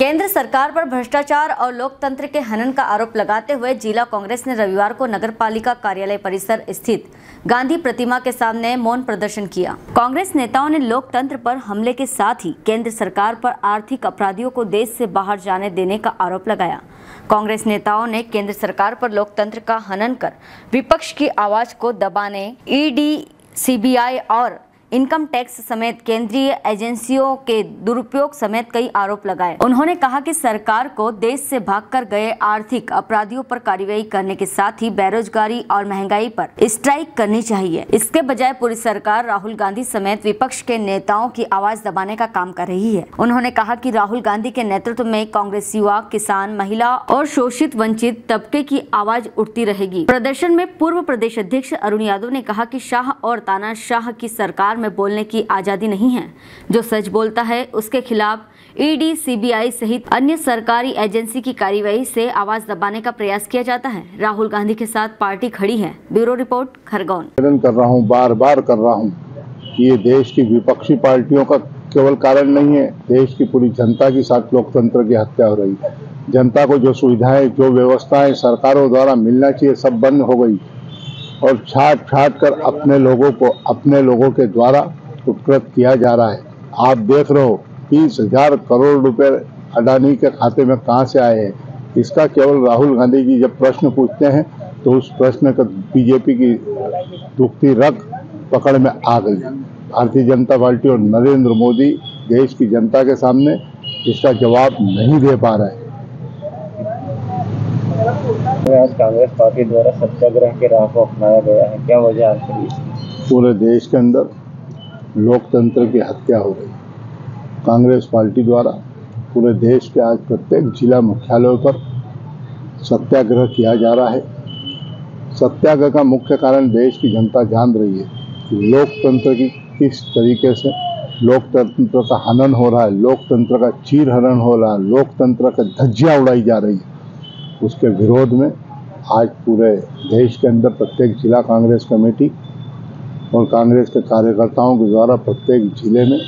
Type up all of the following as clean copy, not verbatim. केंद्र सरकार पर भ्रष्टाचार और लोकतंत्र के हनन का आरोप लगाते हुए जिला कांग्रेस ने रविवार को नगरपालिका कार्यालय परिसर स्थित गांधी प्रतिमा के सामने मौन प्रदर्शन किया। कांग्रेस नेताओं ने लोकतंत्र पर हमले के साथ ही केंद्र सरकार पर आर्थिक अपराधियों को देश से बाहर जाने देने का आरोप लगाया। कांग्रेस नेताओं ने केंद्र सरकार पर लोकतंत्र का हनन कर विपक्ष की आवाज को दबाने, ईडी, सीबीआई और इनकम टैक्स समेत केंद्रीय एजेंसियों के दुरुपयोग समेत कई आरोप लगाए। उन्होंने कहा कि सरकार को देश से भागकर गए आर्थिक अपराधियों पर कार्रवाई करने के साथ ही बेरोजगारी और महंगाई पर स्ट्राइक करनी चाहिए। इसके बजाय पूरी सरकार राहुल गांधी समेत विपक्ष के नेताओं की आवाज दबाने का काम कर रही है। उन्होंने कहा कि राहुल गांधी के नेतृत्व में कांग्रेस युवा, किसान, महिला और शोषित वंचित तबके की आवाज उठती रहेगी। प्रदर्शन में पूर्व प्रदेश अध्यक्ष अरुण यादव ने कहा कि शाह और तानाशाह की सरकार में बोलने की आजादी नहीं है। जो सच बोलता है उसके खिलाफ ईडी, सीबीआई सहित अन्य सरकारी एजेंसी की कार्रवाई से आवाज दबाने का प्रयास किया जाता है। राहुल गांधी के साथ पार्टी खड़ी है। Bureau report Kharge. कर रहा हूँ, बार बार कर रहा हूँ, ये देश की विपक्षी पार्टियों का केवल कारण नहीं है, देश की पूरी जनता के साथ लोकतंत्र की हत्या हो रही है। जनता को जो सुविधाएं, जो व्यवस्थाएं सरकारों द्वारा मिलना चाहिए सब बंद हो गयी और छाट छाट कर अपने लोगों को अपने लोगों के द्वारा उपकृत किया जा रहा है। आप देख रहे हो 30,000 करोड़ रुपए अडानी के खाते में कहाँ से आए हैं, इसका केवल राहुल गांधी जी जब प्रश्न पूछते हैं तो उस प्रश्न का बीजेपी की दुखती रग पकड़ में आ गई। भारतीय जनता पार्टी और नरेंद्र मोदी देश की जनता के सामने इसका जवाब नहीं दे पा रहे हैं। आज कांग्रेस पार्टी द्वारा सत्याग्रह के राह को अपनाया गया है, क्या वजह है? पूरे देश के अंदर लोकतंत्र की हत्या हो गई। कांग्रेस पार्टी द्वारा पूरे देश के आज प्रत्येक जिला मुख्यालयों पर सत्याग्रह किया जा रहा है। सत्याग्रह का मुख्य कारण देश की जनता जान रही है कि लोकतंत्र की किस तरीके से लोकतंत्र का हनन हो रहा है, लोकतंत्र का चीरहरण हो रहा है, लोकतंत्र का धज्जियाँ उड़ाई जा रही है। उसके विरोध में आज पूरे देश के अंदर प्रत्येक जिला कांग्रेस कमेटी और कांग्रेस के कार्यकर्ताओं के द्वारा प्रत्येक जिले में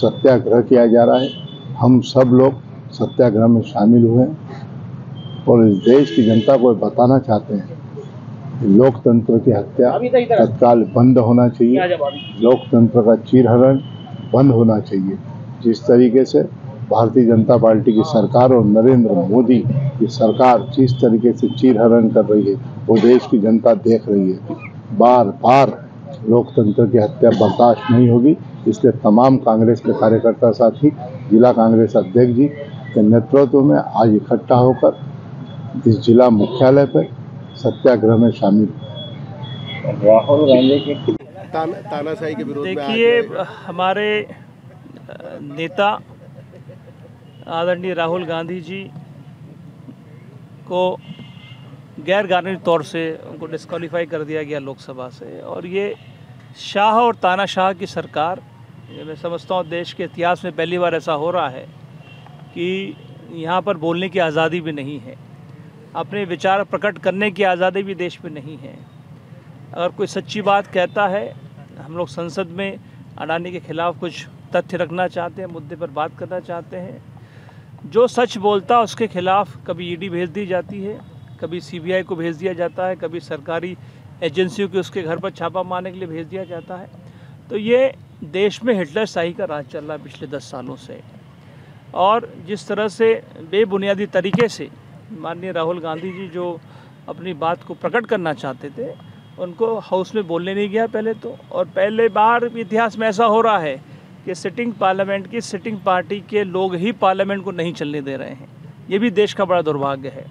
सत्याग्रह किया जा रहा है। हम सब लोग सत्याग्रह में शामिल हुए और इस देश की जनता को बताना चाहते हैं कि लोकतंत्र की हत्या तत्काल बंद होना चाहिए, लोकतंत्र का चीरहरण बंद होना चाहिए। जिस तरीके से भारतीय जनता पार्टी की सरकार और नरेंद्र मोदी की सरकार जिस तरीके से चीरहरण कर रही है वो देश की जनता देख रही है। बार बार लोकतंत्र की हत्या बर्दाश्त नहीं होगी, इसलिए तमाम कांग्रेस के कार्यकर्ता साथी जिला कांग्रेस अध्यक्ष जी के नेतृत्व में आज इकट्ठा होकर इस जिला मुख्यालय पर सत्याग्रह में शामिल हुए। राहुल गांधी के तानाशाही के विरोध में देखिए, हमारे नेता आदरणीय राहुल गांधी जी को गैर कानूनी तौर से उनको डिस्क्वालीफाई कर दिया गया लोकसभा से, और ये शाह और तानाशाह की सरकार, ये मैं समझता हूँ देश के इतिहास में पहली बार ऐसा हो रहा है कि यहाँ पर बोलने की आज़ादी भी नहीं है, अपने विचार प्रकट करने की आज़ादी भी देश में नहीं है। अगर कोई सच्ची बात कहता है, हम लोग संसद में अडानी के खिलाफ कुछ तथ्य रखना चाहते हैं, मुद्दे पर बात करना चाहते हैं। जो सच बोलता है उसके खिलाफ कभी ईडी भेज दी जाती है, कभी सीबीआई को भेज दिया जाता है, कभी सरकारी एजेंसियों के उसके घर पर छापा मारने के लिए भेज दिया जाता है। तो ये देश में हिटलर शाही का राज चल रहा है पिछले 10 सालों से, और जिस तरह से बेबुनियादी तरीके से माननीय राहुल गांधी जी जो अपनी बात को प्रकट करना चाहते थे उनको हाउस में बोलने नहीं गया पहले तो, और पहले बार इतिहास में ऐसा हो रहा है कि सिटिंग पार्लियामेंट की सिटिंग पार्टी के लोग ही पार्लियामेंट को नहीं चलने दे रहे हैं। ये भी देश का बड़ा दुर्भाग्य है।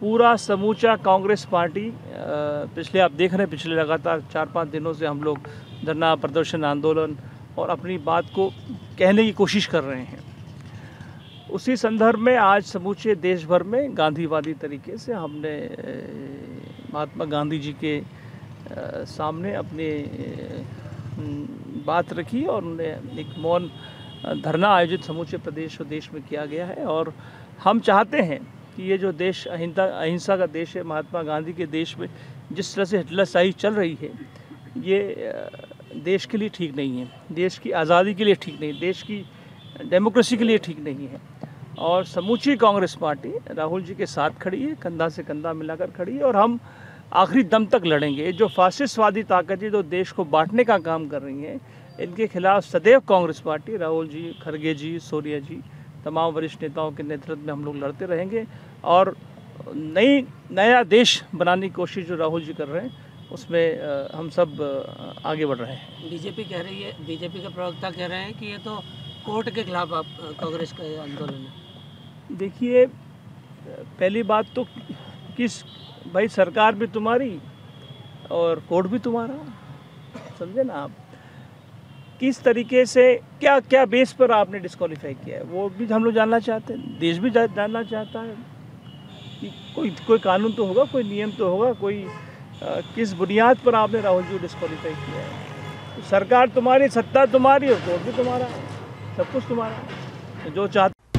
पूरा समूचा कांग्रेस पार्टी पिछले, आप देख रहे हैं पिछले लगातार 4-5 दिनों से हम लोग धरना, प्रदर्शन, आंदोलन और अपनी बात को कहने की कोशिश कर रहे हैं। उसी संदर्भ में आज समूचे देश भर में गांधीवादी तरीके से हमने महात्मा गांधी जी के सामने अपने बात रखी और उन्हें एक मौन धरना आयोजित समूचे प्रदेश और देश में किया गया है। और हम चाहते हैं कि ये जो देश अहिंसा का देश है, महात्मा गांधी के देश में जिस तरह से हिटलरशाही चल रही है, ये देश के लिए ठीक नहीं है, देश की आज़ादी के लिए ठीक नहीं, देश की डेमोक्रेसी के लिए ठीक नहीं है। और समूची कांग्रेस पार्टी राहुल जी के साथ खड़ी है, कंधा से कंधा मिलाकर खड़ी है और हम आखिरी दम तक लड़ेंगे। जो फासिस्टवादी ताकतें जो देश को बांटने का काम कर रही हैं, इनके खिलाफ सदैव कांग्रेस पार्टी, राहुल जी, खरगे जी, सोनिया जी, तमाम वरिष्ठ नेताओं के नेतृत्व में हम लोग लड़ते रहेंगे और नया देश बनाने की कोशिश जो राहुल जी कर रहे हैं उसमें हम सब आगे बढ़ रहे हैं। बीजेपी के प्रवक्ता कह रहे हैं कि ये तो कोर्ट के खिलाफ आप कांग्रेस का आंदोलन है। देखिए, पहली बात तो भाई सरकार भी तुम्हारी और कोर्ट भी तुम्हारा, समझे ना आप, किस तरीके से क्या क्या बेस पर आपने डिस्क्वालीफाई किया है वो भी हम लोग जानना चाहते हैं, देश भी जानना चाहता है कि कोई कानून तो होगा, कोई नियम तो होगा, कोई किस बुनियाद पर आपने राहुल जी को डिस्क्वालीफाई किया है। तो सरकार तुम्हारी, सत्ता तुम्हारी और कोर्ट भी तुम्हारा, सब कुछ तुम्हारा, जो चाहते।